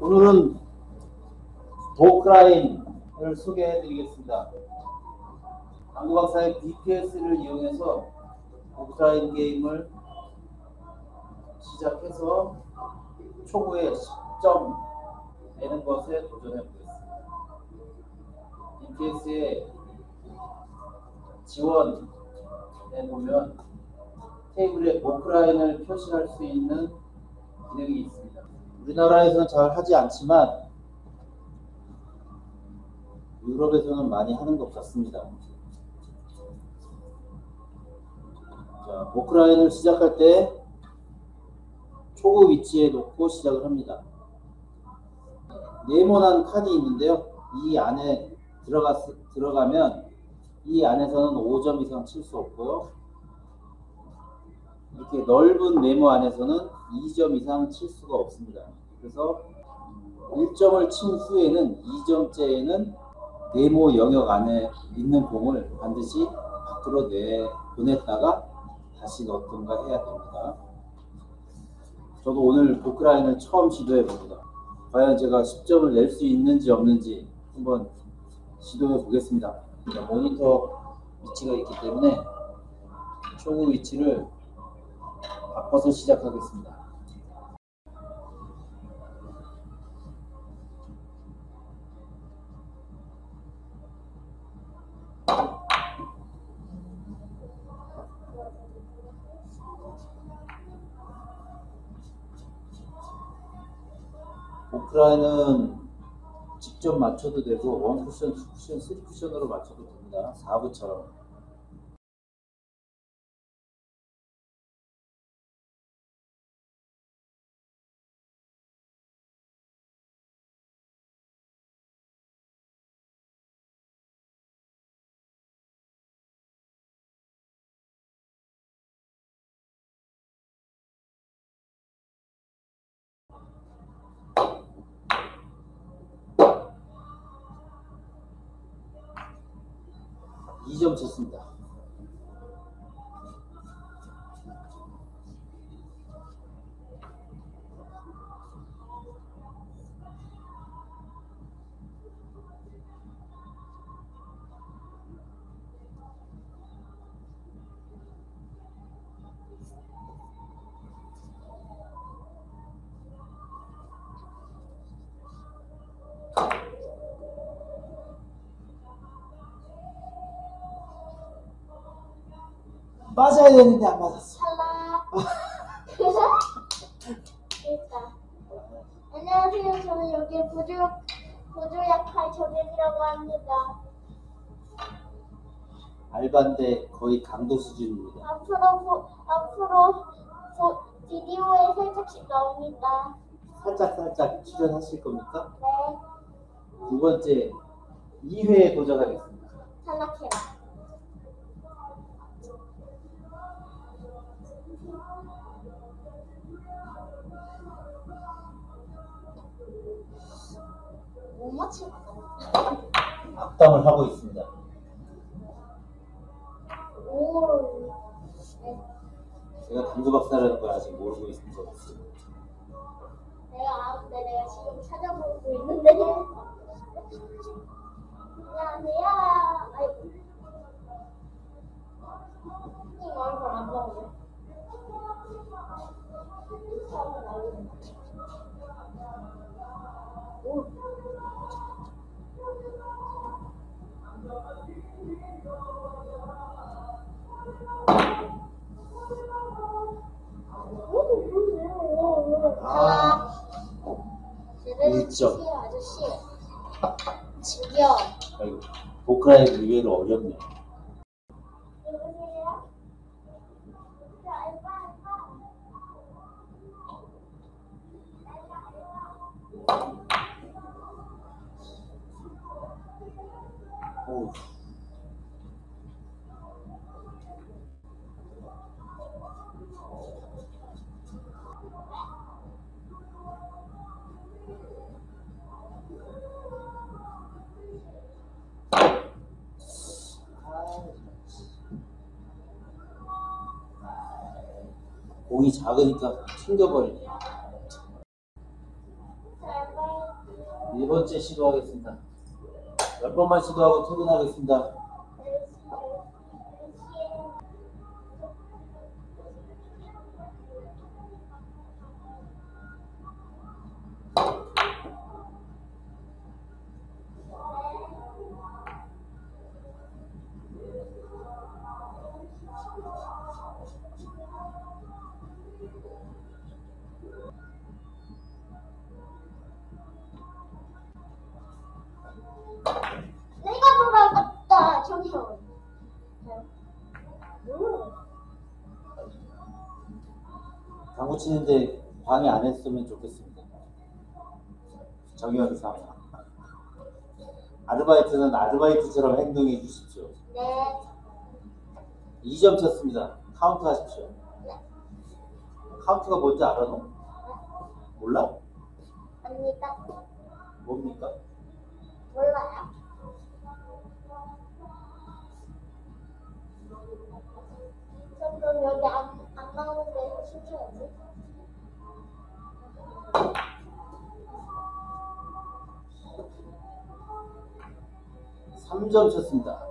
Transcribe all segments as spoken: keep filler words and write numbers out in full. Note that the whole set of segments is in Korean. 오늘은 보크라인을 소개해드리겠습니다. 당구 박사의 비티에스를 이용해서 보크라인 게임을 시작해서 초구에 십 점 내는 것에 도전해보겠습니다. 비티에스의 지원에 보면 테이블에 보크라인을 표시할 수 있는 기능이 있습니다. 우리나라에서는 잘 하지 않지만 유럽에서는 많이 하는 것 같습니다. 자, 보크라인을 시작할 때 초구 위치에 놓고 시작을 합니다. 네모난 칸이 있는데요. 이 안에 들어가, 들어가면 이 안에서는 오 점 이상 칠 수 없고요. 이렇게 넓은 네모 안에서는 이 점 이상 칠 수가 없습니다. 그래서 일 점을 친 후에는 이 점째에는 네모 영역 안에 있는 공을 반드시 밖으로 내보냈다가 다시 넣던가 해야 됩니다. 저도 오늘 보크라인을 처음 시도해 봅니다. 과연 제가 십 점을 낼 수 있는지 없는지 한번 시도해 보겠습니다. 모니터 위치가 있기 때문에 초구 위치를 바꿔서 시작하겠습니다. 보크라인은 직접 맞춰도 되고 일 쿠션, 이 쿠션, 삼 쿠션으로 맞춰도 됩니다. 사 부처럼. 이 점 쳤습니다. 맞아야 되는데 안 맞았어. 그러니까. 안녕하세요. 저는 여기 보조 보조약할 정현이라고 합니다. 알바인데 거의 강도 수준입니다. 앞으로 보, 앞으로 보, 비디오에 살짝씩 나옵니다. 살짝 살짝 출연하실 겁니까? 네. 두 번째 이 회에 도전하겠습니다. 탈락해요. 못 맞추고 악담을 하고 있습니다. 오. 제가 당구 박사라는 걸 아직 모르고 있는 것 같습니다. 내가 아는데 내가 지금 찾아보고 있는데. 안녕하세요. 아이고. 이 얼굴 안 나오네. 오. 아, 일 점. 아저씨, 지겨. 아이고, 보크라인 의외로 어렵네. 여보세요? 저 알바 알바. 오. 공이 작으니까 튕겨버리네. 네 번째 시도하겠습니다. 열 번만 시도하고 퇴근하겠습니다. 당구 치는데 방해 안 했으면 좋겠습니다. 정의원 이상 아르바이트는 아르바이트처럼 행동해 주십시오. 네. 이 점 쳤습니다. 카운트 하십시오. 네. 카운트가 뭔지 알아 너? 네. 몰라? 압니다. 뭡니까? 몰라요. 저 그럼 여기 안, 안 나오는데 신청해야지. 삼 점 쳤습니다.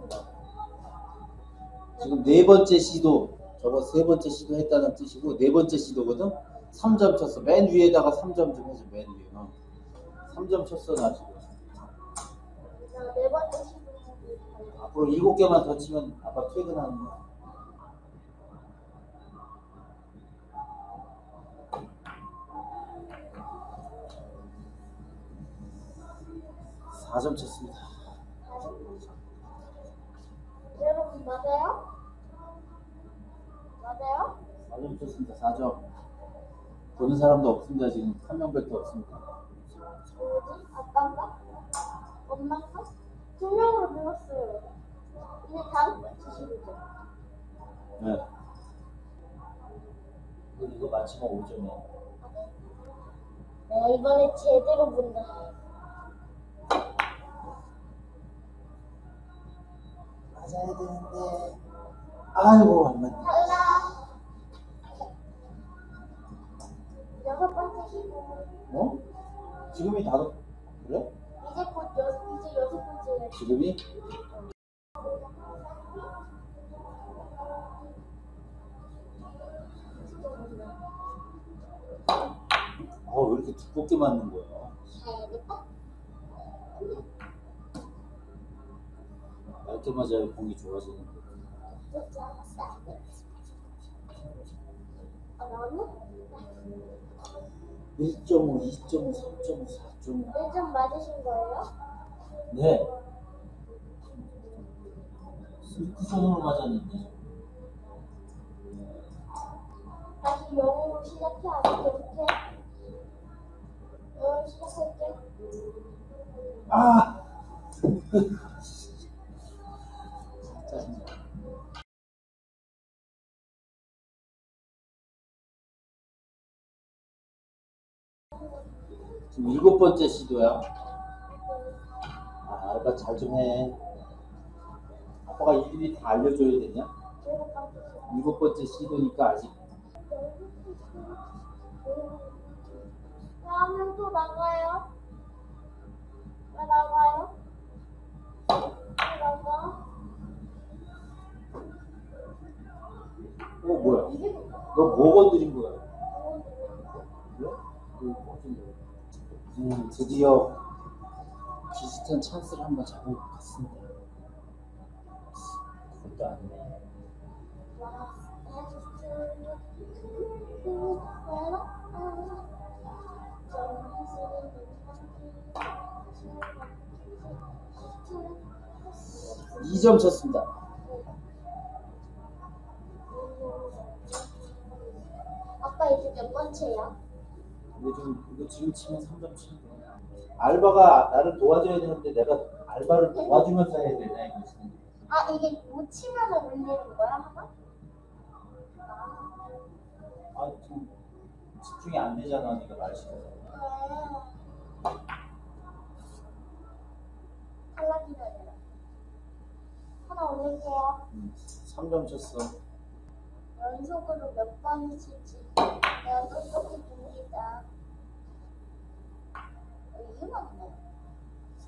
지금 네 번째 시도, 저거 세 번째 시도 했다는 뜻이고 네 번째 시도거든? 삼 점 쳤어. 맨 위에다가 삼 점 좀 해줘. 맨 위에. 어. 삼 점 쳤어. 나 지금. 네 번째 시도. 앞으로 일곱 개만 더 치면 아빠 퇴근하는 거야. 사 점 쳤습니다. 여러분 맞아요? 맞아요? 사 점 쳤습니다. 사 점 보는 사람도 없습니다. 지금 한 명밖에 없습니다. 뭐지? 아빠인가? 엄마인가? 두 명으로 늘었어요. 이제 다음 번 주시죠. 네. 이거 맞히면 오 점이야. 내가 이번에 제대로 본다. 맞아야 되는데 아이고 안 맞네. 달라. 여섯 번째 시도. 어? 지금이 다섯 그래? 이제 곧 여 이제 여섯 번째. 지금이? 어 왜 이렇게 두껍게 맞는 거야? 얇게 맞아야 공이 좋아지는 거. 일 점 오, 이 점 오, 삼 점 오, 사 점 오. 일 점 맞으신 거예요? 네. 그 손으로 맞았는데. 다시 영으로 시작해. 이렇게. 영으로 시작할게. 아. 지금 일곱 번째 시도야. 아, 알바 잘 좀 해. 아빠가 일일이 다 알려줘야 되냐? 일곱 번째 시도니까 아직. 다음은 또 나가요. 왜 나가요? 왜 나가? 어 뭐야? 너 뭐 건드린 거야? 그래? 음 드디어 비슷한 찬스를 한번 잡은 것 같습니다. 그것도 아니네. 이 점 쳤습니다. 아빠 이제 몇 번째야? 이거 지금, 이거 지금 치면 삼 점 치는 거야. 알바가 나를 도와줘야 되는데 내가 알바를 도와주면서 해야 되냐 이거지. 아 이게 못 치면서 올리는 거야 하나? 아 지금 집중이 안 되잖아 네가 말 시켜서. 네. 탈락이다 얘들아. 하나 올릴게요. 응, 삼 점 쳤어. 연속으로 몇 번을 치지? 내가 똑똑히 봅니다. 이유가 없네.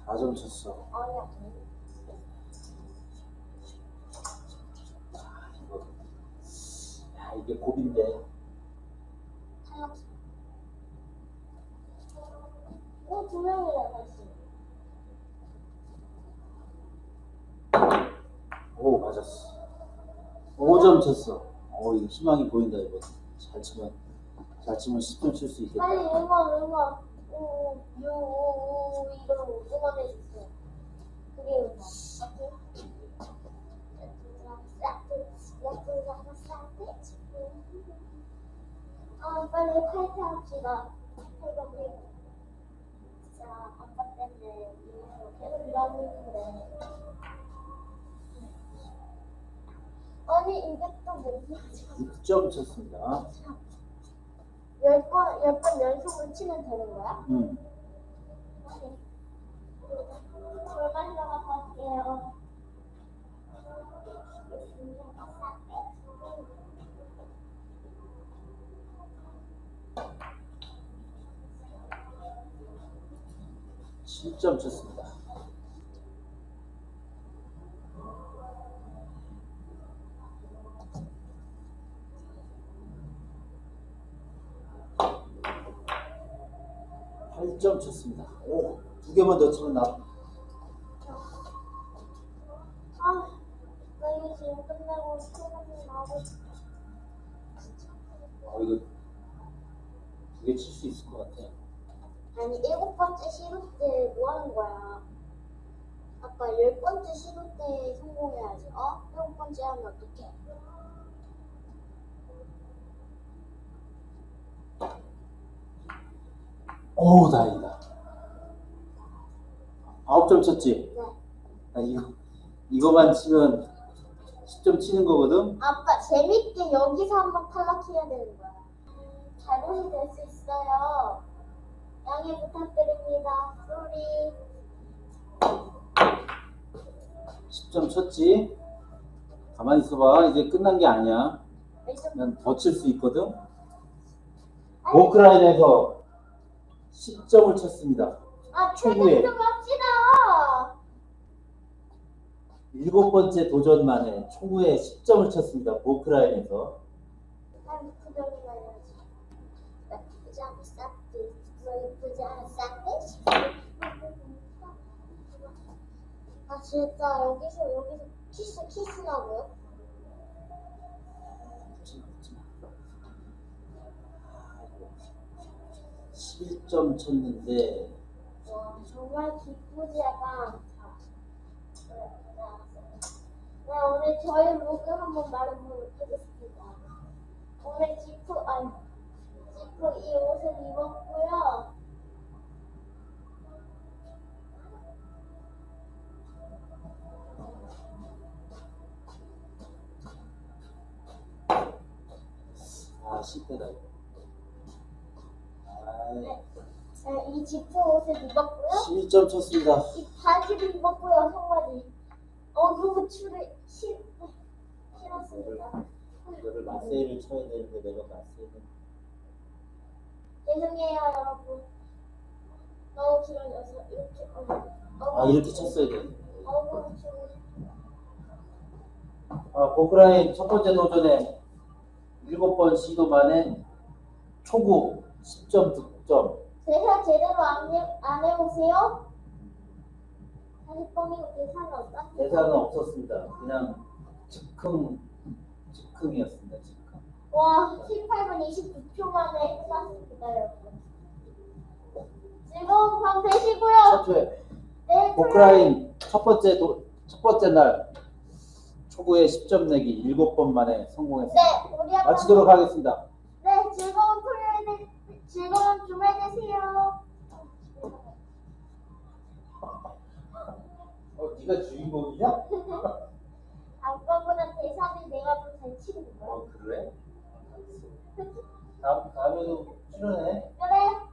나 좀 쳤어. 아니야. 아, 이거. 야, 이게 고비인데. 탈락시. 어, 두 명이야, 다시. 오, 맞았어. 오 점 쳤어. 어, 이거 희망이 보인다, 이거. 잘 치면, 잘 치면 십 점 칠 수 있겠다. 빨리 응원, 응원. 오, 유, 오, 오, 이런 응원해 주세요. 그게 응원. 아, 빨리 파이팅 합시다. 진짜 아빠 때문에 계속 일하고 있는데. 아니, 이백점 못 육 점 쳤습니다. 열 번, 열 번 연속으로 치면 되는 거야? 응. 물 마시러 갔다 올게요. 칠 점 쳤습니다. 팔 점 쳤습니다. 오, 두 개만 더 치면 나. 아, 나 이거 지금 끝나고 시간이 나고 싶어. 아, 이거 두 개 칠 수 있을 것 같아. 아니, 일곱 번째 시도 때 뭐 하는 거야? 아까 열 번째 시도 때 성공해야지. 어? 일곱 번째 하면 어떡해? 어우, 다행이다. 아홉 점 쳤지? 네. 아, 이거, 이거만 치면 십 점 치는 거거든? 아빠, 재밌게 여기서 한번 탈락해야 되는 거야. 자동이 될 수 있어요. 양해 부탁드립니다. 쏘리. 십 점 쳤지? 가만히 있어봐. 이제 끝난 게 아니야. 난 더 칠 수 있거든? 오크라인에서 십 점을 쳤습니다. 아, 최고의 합시다. 일곱 번째 도전 만에 총후에 십 점을 쳤습니다. 보크라인에서. 아, 진짜 여기서 여기서 키스 키스라고요? 일 점 쳤는데. 와, 정말 기쁘지 않아. 네, 오늘 저희 목표 한번 말해보겠습니다. 오늘 지프, 아니, 지프 이 옷을 입었고요. 아, 실패다. 네. 네, 이 지프 옷을 입었고요. 십이 점 쳤습니다. 이 바지를 입었고요. 속바지. 어, 그리고 줄을 실... 실었습니다. 이거를 마세이를 쳐야 되는데 내가 마세이를... 죄송해요, 여러분. 너무 길어져서 이렇게... 어, 아, 이렇게 쳤어야 되는데. 너무 길어져서... 아, 보크라인 첫 번째 도전에 일곱 번 시도 만에 초구 십 점 득점. 대사 제대로 안, 해, 안 해보세요? 사실 뻥이고 대사는 없다? 대사는 없었습니다. 그냥 즉흥, 즉흥이었습니다. 즉흥. 와, 십팔 분 이십구 초 만에 끝났습니다, 여러분. 즐거운 밤 되시고요. 첫 주에 네, 보크라인 첫 번째, 도, 첫 번째 날 초구에 십 점 내기 일곱 번 만에 성공했습니다. 네, 마치도록 하겠습니다. 네, 즐거운 토요일 되시고요. 즐거운 주말 되세요. 어, 네가 주인공이냐? 아빠보다 대사를 내가 더 잘 치는 거야. 어, 그래? 다음, 다음에도 출연해. 그래.